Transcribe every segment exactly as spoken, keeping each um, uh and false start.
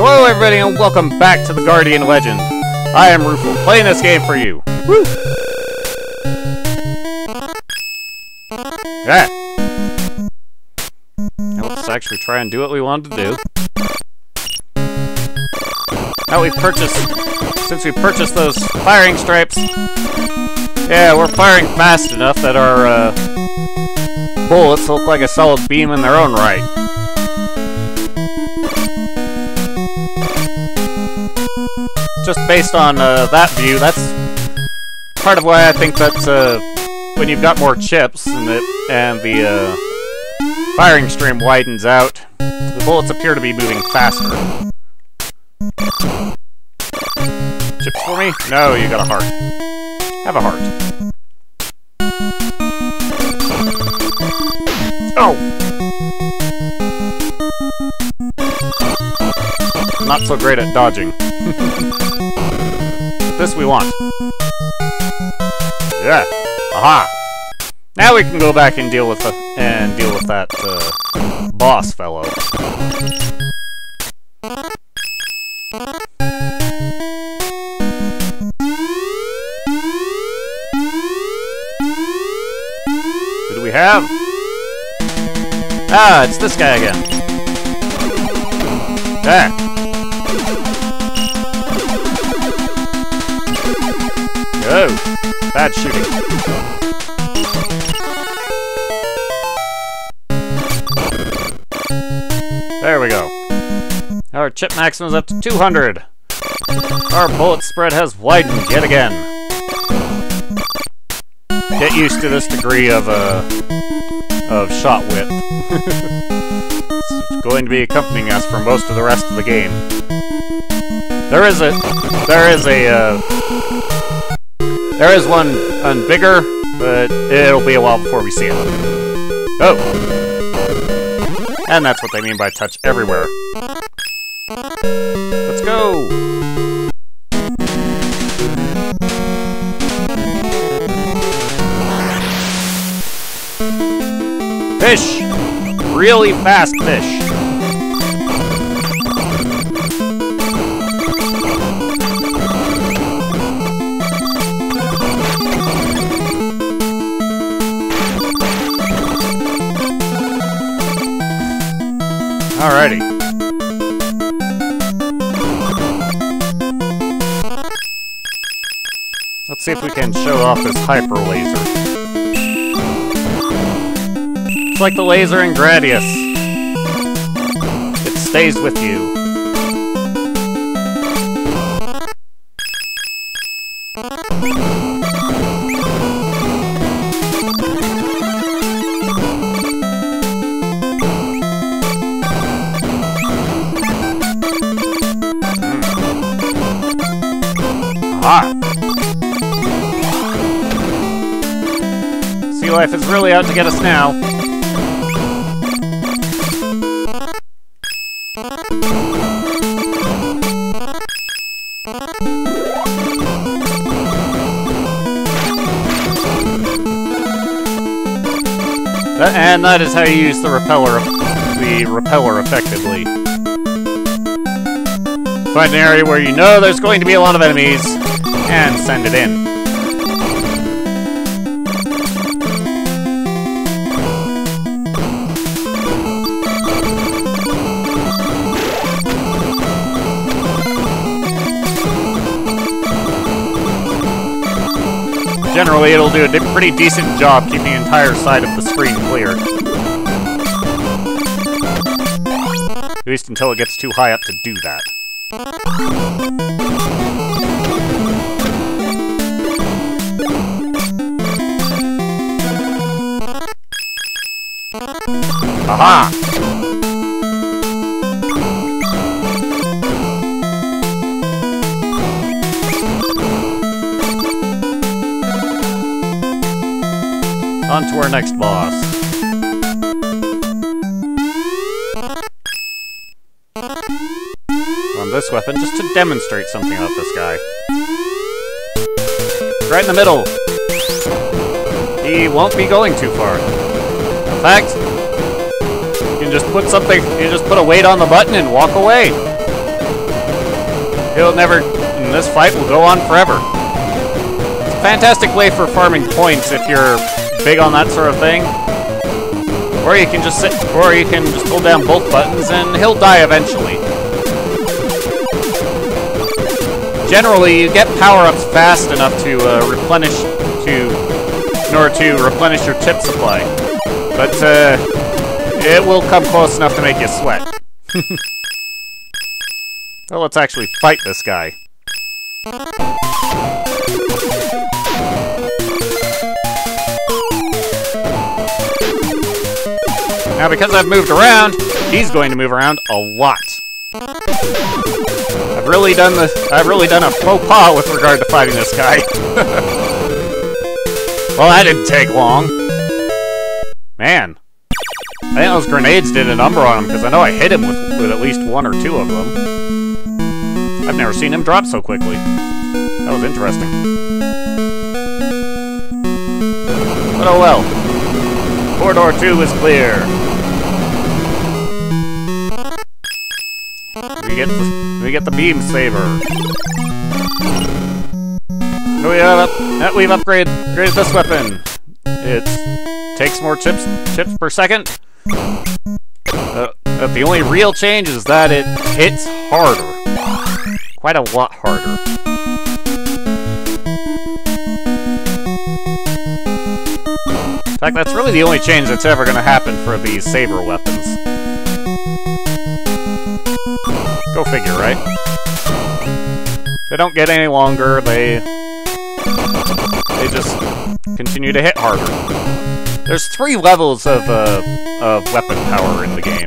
Hello everybody and welcome back to The Guardian Legend. I am Rufus, playing this game for you. Woo! Yeah. Now let's actually try and do what we wanted to do. Now we purchased... Since we purchased those firing stripes... Yeah, we're firing fast enough that our, uh... bullets look like a solid beam in their own right. Just based on uh, that view, that's part of why I think that uh, when you've got more chips and the, and the uh, firing stream widens out, the bullets appear to be moving faster. Chips for me? No, you got a heart. Have a heart. Oh! I'm not so great at dodging. This we want. Yeah. Aha. Now we can go back and deal with the and deal with that uh, boss fellow. Who do we have? Ah, it's this guy again. Yeah. Oh, bad shooting. There we go. Our chip maximum is up to two hundred. Our bullet spread has widened yet again. Get used to this degree of uh, of shot width. It's going to be accompanying us for most of the rest of the game. There is a there is a. Uh, There is one, one bigger, but it'll be a while before we see it. Oh! And that's what they mean by touch everywhere. Let's go! Fish! Really fast fish! Alrighty. Let's see if we can show off this hyper laser. It's like the laser in Gradius. It stays with you. Sea life is really out to get us now. That, and that is how you use the repeller, the repeller effectively. Find an area where you know there's going to be a lot of enemies, and send it in. Generally, it'll do a pretty decent job keeping the entire side of the screen clear. At least until it gets too high up to do that. Aha! On to our next boss. On this weapon, just to demonstrate something about this guy. Right in the middle. He won't be going too far. In fact, just put something, you just put a weight on the button and walk away. He'll never... And this fight will go on forever. It's a fantastic way for farming points if you're big on that sort of thing. Or you can just sit... Or you can just hold down both buttons and he'll die eventually. Generally, you get power-ups fast enough to uh, replenish... to... in order to replenish your chip supply. But, uh... it will come close enough to make you sweat. Well, let's actually fight this guy. Now, because I've moved around, he's going to move around a lot. I've really done the I've really done a faux pas with regard to fighting this guy. Well, that didn't take long. Man. I think those grenades did a number on him, because I know I hit him with, with at least one or two of them. I've never seen him drop so quickly. That was interesting. But oh well. Corridor two is clear. We get the, we get the beam saber. We have up, we've upgraded, upgraded this weapon. It takes more chips, chips per second. Uh, but the only real change is that it hits harder. Quite a lot harder. In fact, that's really the only change that's ever going to happen for these saber weapons. Go figure, right? They don't get any longer, they... they just continue to hit harder. There's three levels of, uh, of weapon power in the game.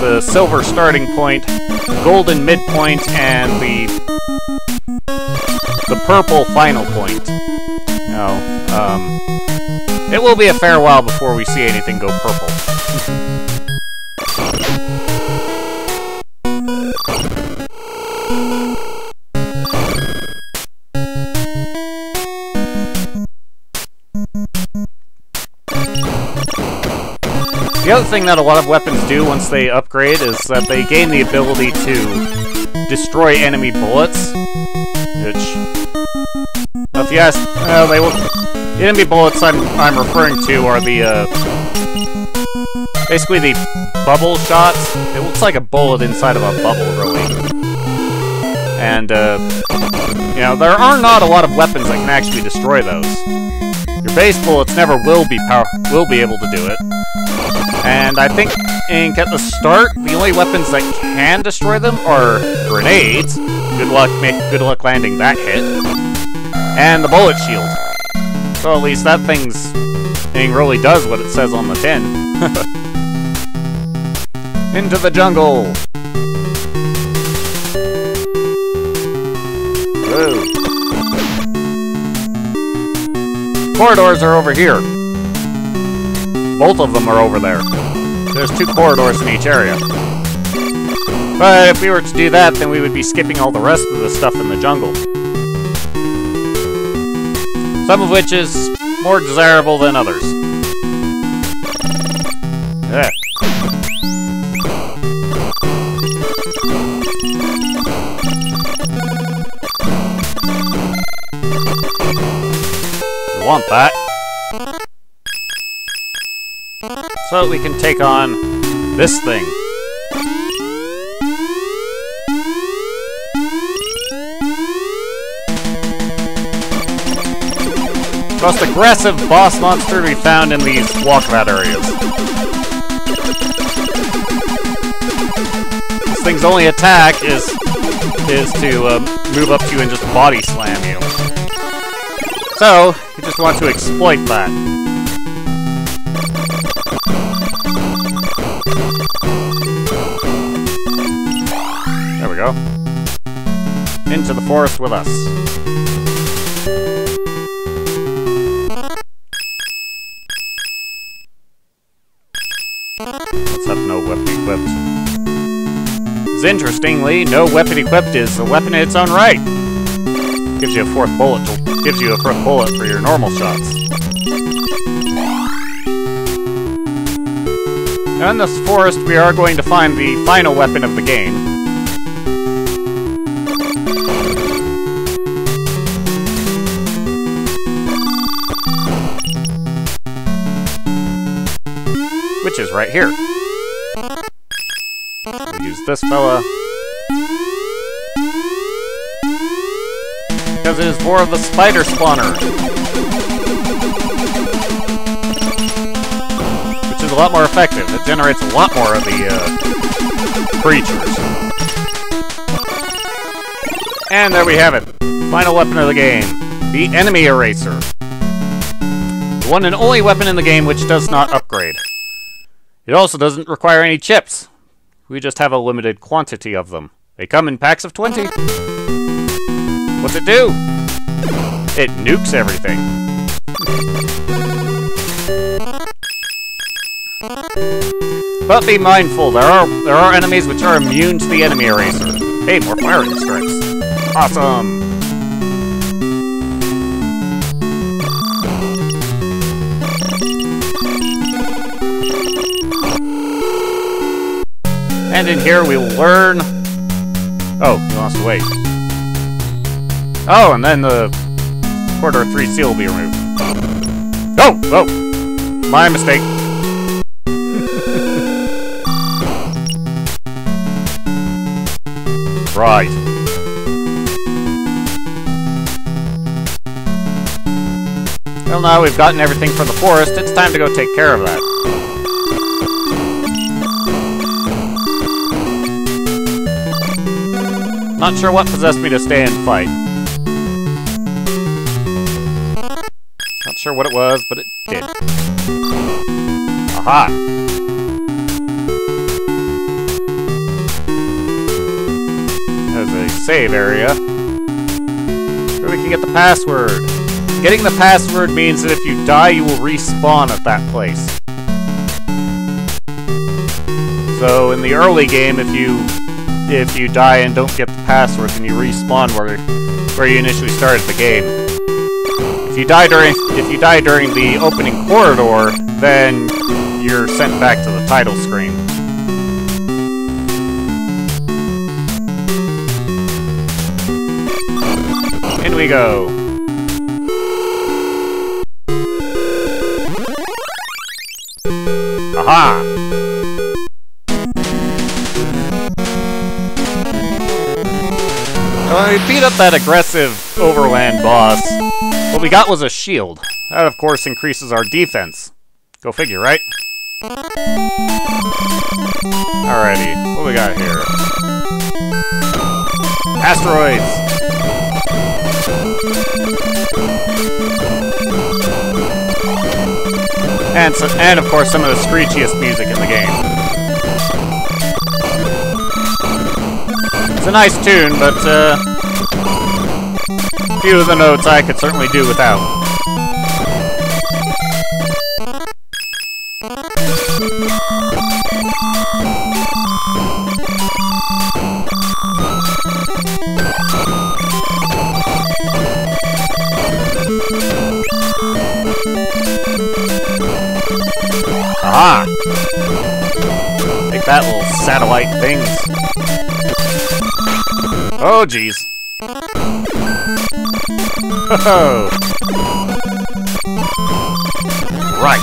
The silver starting point, golden midpoint, and the the purple final point. Now, um, it will be a fair while before we see anything go purple. The other thing that a lot of weapons do once they upgrade is that they gain the ability to destroy enemy bullets, which, well, if you ask, well, they will, the enemy bullets I'm, I'm referring to are the, uh, basically the bubble shots. It looks like a bullet inside of a bubble, really. And, uh, you know, there are not a lot of weapons that can actually destroy those. Your base bullets never will be power, will be able to do it. And I think in, at the start, the only weapons that can destroy them are grenades. Good luck, make, good luck landing that hit. And the bullet shield. So at least that thing's, thing really does what it says on the tin. Into the jungle. Whoa. Corridors are over here. Both of them are over there. There's two corridors in each area. But if we were to do that, then we would be skipping all the rest of the stuff in the jungle. Some of which is more desirable than others. Yeah. You want that. So we can take on this thing. Most aggressive boss monster to be found in these walkabout areas. This thing's only attack is is to um, move up to you and just body slam you. So you just want to exploit that. Into the forest with us. Let's have no weapon equipped. Because interestingly, no weapon equipped is a weapon in its own right. Gives you a fourth bullet. Gives you a fourth bullet for your normal shots. Now in this forest, we are going to find the final weapon of the game. is right here. We'll use this fella. Because it is more of a spider spawner. Which is a lot more effective. It generates a lot more of the uh, creatures. And there we have it. Final weapon of the game. The enemy eraser. The one and only weapon in the game which does not upgrade. It also doesn't require any chips. We just have a limited quantity of them. They come in packs of twenty. What's it do? It nukes everything. But be mindful, there are there are enemies which are immune to the enemy eraser. Hey, more firing strikes. Awesome! And in here we will learn... Oh, we lost the weight. Oh, and then the quarter three seal will be removed. Oh! Oh! My mistake. Right. Well, now we've gotten everything from the forest, it's time to go take care of that. Not sure what possessed me to stay and fight. Not sure what it was, but it did. Aha! There's a save area. Where we can get the password. Getting the password means that if you die, you will respawn at that place. So, in the early game, if you... If you die and don't get the password, then you respawn where where you initially started the game. If you die during if you die during the opening corridor, then you're sent back to the title screen. In we go. Aha! We beat up that aggressive overland boss. What we got was a shield. That, of course, increases our defense. Go figure, right? Alrighty, what we got here? Asteroids! And, so, and of course, some of the screechiest music in the game. It's a nice tune, but, uh... a few of the notes I could certainly do without. Aha! Take that, little satellite things. Oh, jeez. Ho-ho! Right.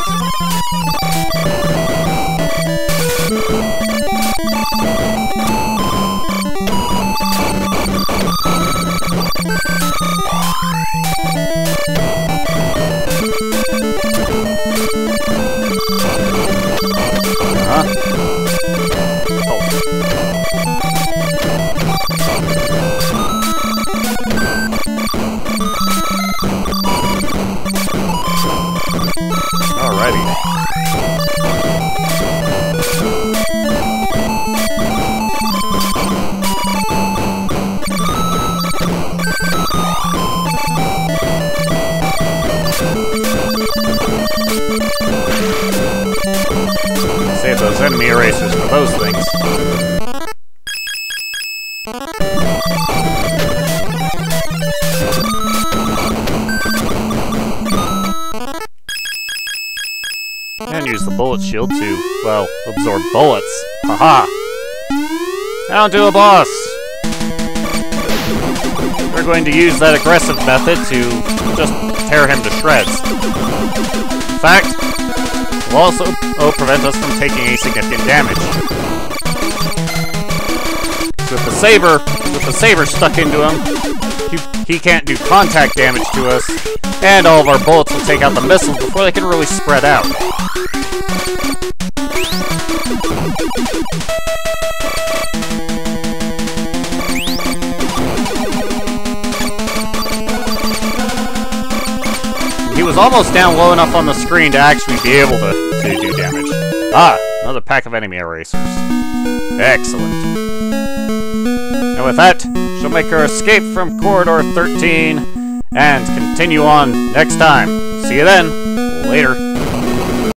Save those enemy erasers for those things. And use the bullet shield to, well, absorb bullets. Haha! Down to a boss! We're going to use that aggressive method to just tear him to shreds. In fact, will also prevent us from taking any significant damage. With the saber, with the saber stuck into him, he, he can't do contact damage to us, and all of our bullets will take out the missiles before they can really spread out. He was almost down low enough on the screen to actually be able to, to do damage. Ah, another pack of enemy erasers. Excellent. And with that, she'll make her escape from Corridor thirteen and continue on next time. See you then. Later.